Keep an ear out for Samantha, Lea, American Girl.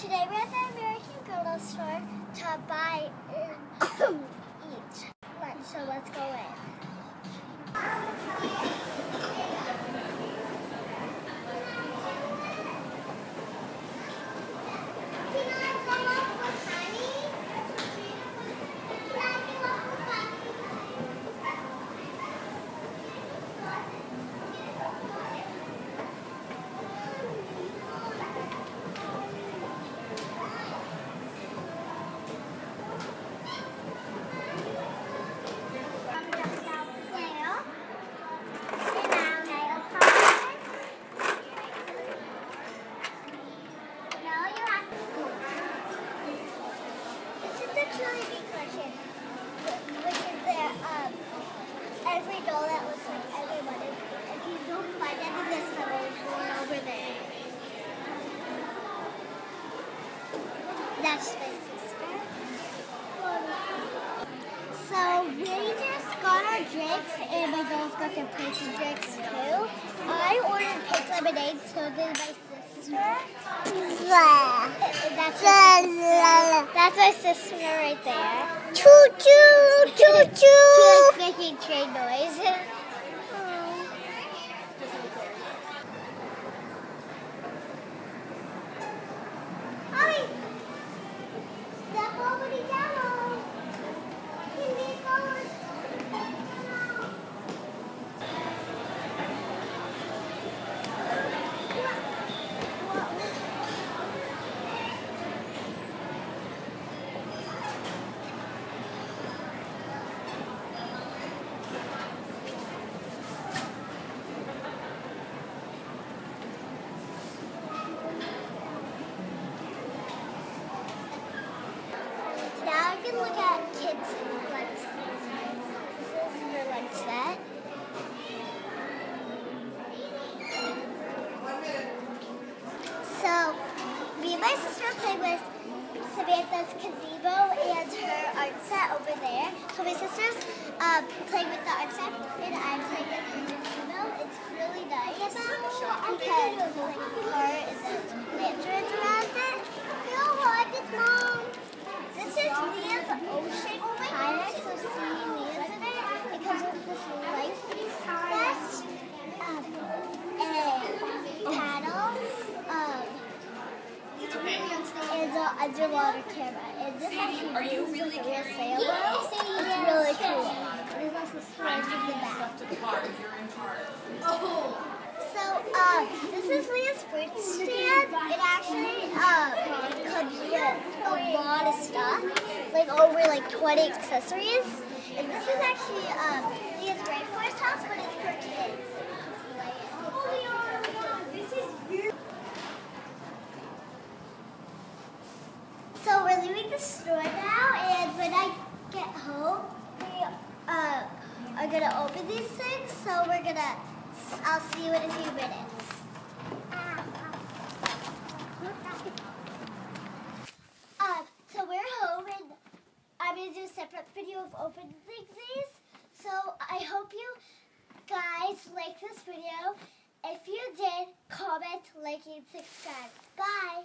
Today we're at the American Girl store to buy and eat lunch, so let's go in. Every doll that looks like everyone. If you don't find any of this stuff, one over there. That's my sister. So we just got our drinks, and my dolls got their pretty drinks too. I ordered pink lemonade, so did my sister. That's my sister right there. Choo choo choo choo. Making train noises. Oh. Ollie, step over the yellow. Can we look at kids' lunch set? This is your lunch set. So, me and my sister played with Samantha's gazebo and her art set over there. So my sister's playing with the art set, and I'm playing with her gazebo. It's really nice because the car is a lanterns around it. You'll like it, Mom. This is Lea's ocean kayak, so see Lea's in it. It comes with this life vest, a paddle, and an underwater camera. And this actually looks like a sailboat. It's really cool. There's also storage in the back. So, this is Lea's fruit stand. It actually comes with a lot of stuff, like over like 20 accessories. And this is actually Lea's rainforest house, but it's for kids. So we're leaving the store now, and when I get home, we are gonna open these things. So we're gonna. I'll see you in a few minutes. So we're home, and I'm going to do a separate video of opening these. So I hope you guys like this video. If you did, comment, like, and subscribe. Bye!